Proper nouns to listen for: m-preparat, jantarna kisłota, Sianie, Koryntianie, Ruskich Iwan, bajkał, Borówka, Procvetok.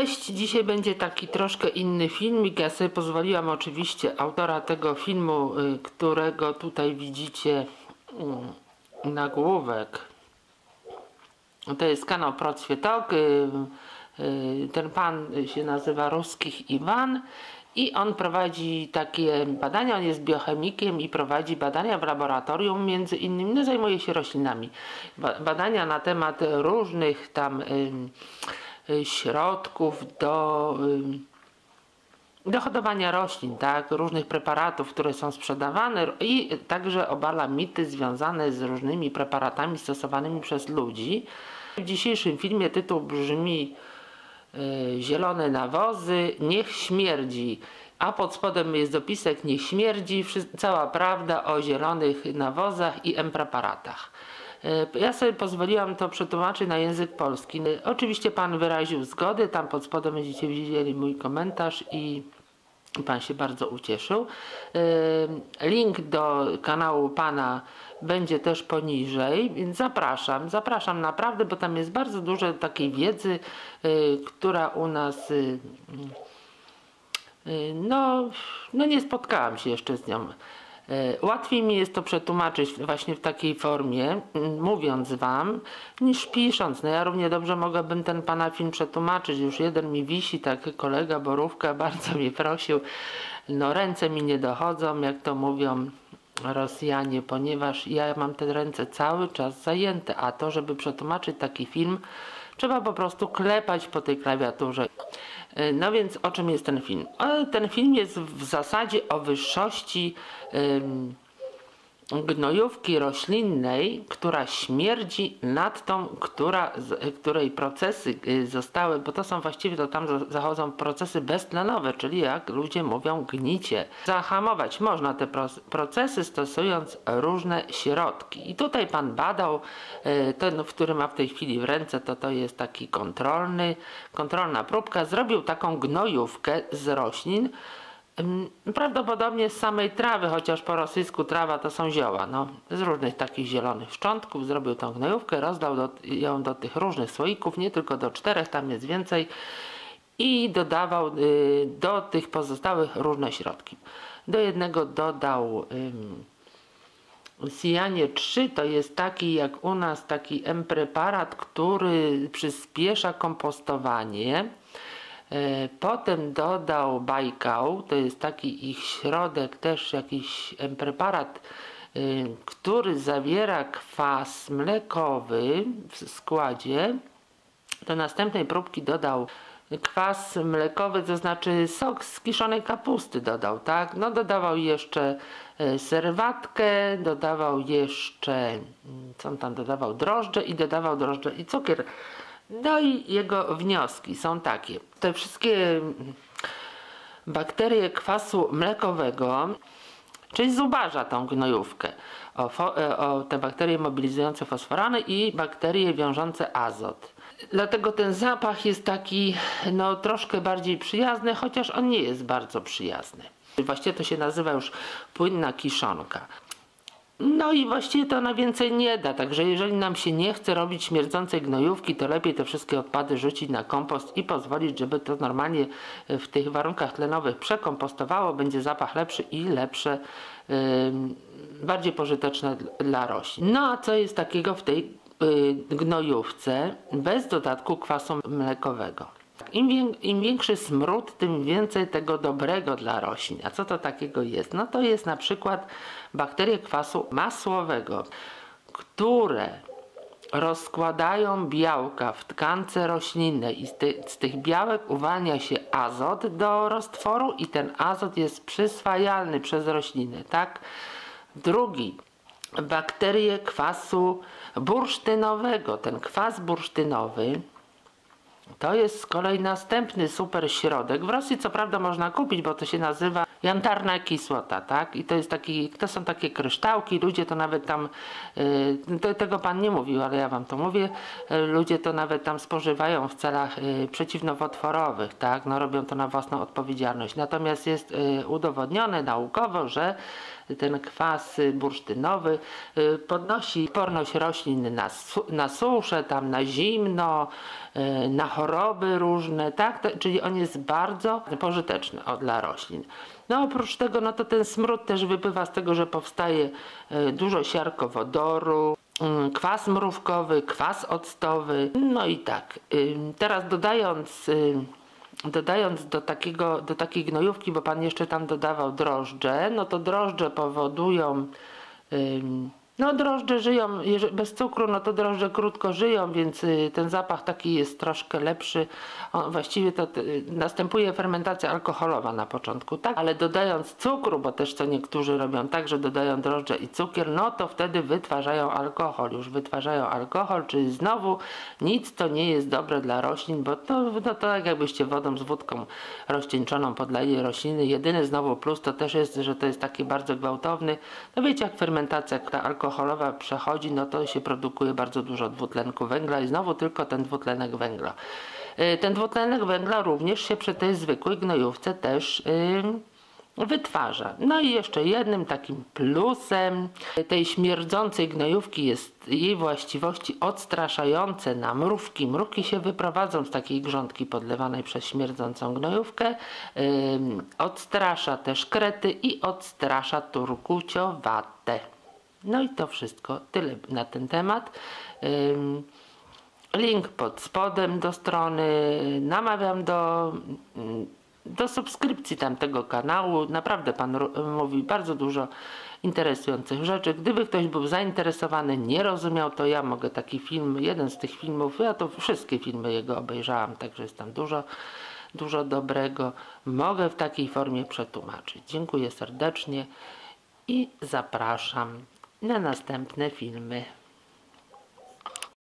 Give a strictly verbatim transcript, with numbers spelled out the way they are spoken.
Cześć, dzisiaj będzie taki troszkę inny filmik. Ja sobie pozwoliłam oczywiście autora tego filmu, którego tutaj widzicie nagłówek. To jest kanał Procvetok. Ten pan się nazywa Ruskich Iwan i on prowadzi takie badania, on jest biochemikiem i prowadzi badania w laboratorium, między innymi, no, zajmuje się roślinami. Badania na temat różnych tam środków do, do hodowania roślin, tak, różnych preparatów, które są sprzedawane, i także obala mity związane z różnymi preparatami stosowanymi przez ludzi. W dzisiejszym filmie tytuł brzmi Zielone nawozy, niech śmierdzi, a pod spodem jest dopisek: niech śmierdzi, cała prawda o zielonych nawozach i m-preparatach. Ja sobie pozwoliłam to przetłumaczyć na język polski. Oczywiście pan wyraził zgodę, tam pod spodem będziecie widzieli mój komentarz i pan się bardzo ucieszył. Link do kanału pana będzie też poniżej, więc zapraszam, zapraszam naprawdę, bo tam jest bardzo dużo takiej wiedzy, która u nas, no, no nie spotkałam się jeszcze z nią. Łatwiej mi jest to przetłumaczyć właśnie w takiej formie, mówiąc wam, niż pisząc. No ja równie dobrze mogłabym ten pana film przetłumaczyć. Już jeden mi wisi, tak, kolega Borówka bardzo mnie prosił. No ręce mi nie dochodzą, jak to mówią Rosjanie, ponieważ ja mam te ręce cały czas zajęte, a to, żeby przetłumaczyć taki film, trzeba po prostu klepać po tej klawiaturze. No więc o czym jest ten film? Ten film jest w zasadzie o wyższości gnojówki roślinnej, która śmierdzi nad tą, która, której procesy zostały, bo to są właściwie, to tam zachodzą procesy beztlenowe, czyli jak ludzie mówią, gnicie. Zahamować można te procesy, stosując różne środki. I tutaj pan badał, ten, który ma w tej chwili w ręce, to to jest taki kontrolny, kontrolna próbka, zrobił taką gnojówkę z roślin, prawdopodobnie z samej trawy, chociaż po rosyjsku trawa to są zioła, no, z różnych takich zielonych szczątków zrobił tą gnojówkę, rozdał do, ją do tych różnych słoików, nie tylko do czterech, tam jest więcej, i dodawał y, do tych pozostałych różne środki. Do jednego dodał y, Sianie trzy, to jest taki jak u nas taki m-preparat, który przyspiesza kompostowanie. Potem dodał bajkał, to jest taki ich środek, też jakiś preparat, który zawiera kwas mlekowy w składzie. Do następnej próbki dodał kwas mlekowy, to znaczy sok z kiszonej kapusty dodał, tak? No dodawał jeszcze serwatkę, dodawał jeszcze, co on tam dodawał, drożdże i dodawał drożdże i cukier. No i jego wnioski są takie. Te wszystkie bakterie kwasu mlekowego, czyli zubaża tą gnojówkę, o, o te bakterie mobilizujące fosforany i bakterie wiążące azot. Dlatego ten zapach jest taki, no, troszkę bardziej przyjazny, chociaż on nie jest bardzo przyjazny. Właściwie to się nazywa już płynna kiszonka. No i właściwie to na więcej nie da, także jeżeli nam się nie chce robić śmierdzącej gnojówki, to lepiej te wszystkie odpady rzucić na kompost i pozwolić, żeby to normalnie w tych warunkach tlenowych przekompostowało, będzie zapach lepszy i lepsze, yy, bardziej pożyteczne dla roślin. No a co jest takiego w tej yy, gnojówce bez dodatku kwasu mlekowego? Im, wię Im większy smród, tym więcej tego dobrego dla roślin. A co to takiego jest? No to jest na przykład bakterie kwasu masłowego, które rozkładają białka w tkance roślinnej i z, ty z tych białek uwalnia się azot do roztworu i ten azot jest przyswajalny przez rośliny, tak? Drugi, bakterie kwasu bursztynowego. Ten kwas bursztynowy to jest z kolei następny super środek. W Rosji co prawda można kupić, bo to się nazywa jantarna kisłota, tak? I to jest taki, to są takie kryształki, ludzie to nawet tam, yy, to, tego pan nie mówił, ale ja wam to mówię, yy, ludzie to nawet tam spożywają w celach yy, przeciwnowotworowych, tak? No robią to na własną odpowiedzialność. Natomiast jest yy, udowodnione naukowo, że ten kwas bursztynowy podnosi odporność roślin na, na suszę, tam na zimno, na choroby różne, tak? To, czyli on jest bardzo pożyteczny dla roślin. No oprócz tego, no to ten smród też wypływa z tego, że powstaje dużo siarkowodoru, kwas mrówkowy, kwas octowy, no i tak. Teraz dodając, dodając do, takiego, do takiej gnojówki, bo pan jeszcze tam dodawał drożdże, no to drożdże powodują, no drożdże żyją, bez cukru, no to drożdże krótko żyją, więc ten zapach taki jest troszkę lepszy. On, właściwie to następuje fermentacja alkoholowa na początku, tak? Ale dodając cukru, bo też co niektórzy robią tak, że dodają drożdże i cukier, no to wtedy wytwarzają alkohol, już wytwarzają alkohol, czyli znowu nic to nie jest dobre dla roślin, bo to, no to tak jakbyście wodą z wódką rozcieńczoną podlali rośliny. Jedyny znowu plus to też jest, że to jest taki bardzo gwałtowny, no wiecie jak fermentacja alkoholowa alkoholowa przechodzi, no to się produkuje bardzo dużo dwutlenku węgla i znowu tylko ten dwutlenek węgla. Ten dwutlenek węgla również się przy tej zwykłej gnojówce też yy, wytwarza. No i jeszcze jednym takim plusem tej śmierdzącej gnojówki jest jej właściwości odstraszające na mrówki. Mrówki się wyprowadzą z takiej grządki podlewanej przez śmierdzącą gnojówkę. Yy, odstrasza też krety i odstrasza turkuciowate. No i to wszystko. Tyle na ten temat. Link pod spodem do strony. Namawiam do, do subskrypcji tamtego kanału. Naprawdę pan mówi bardzo dużo interesujących rzeczy. Gdyby ktoś był zainteresowany, nie rozumiał, to ja mogę taki film, jeden z tych filmów, ja to wszystkie filmy jego obejrzałam, także jest tam dużo, dużo dobrego. Mogę w takiej formie przetłumaczyć. Dziękuję serdecznie i zapraszam na następne filmy.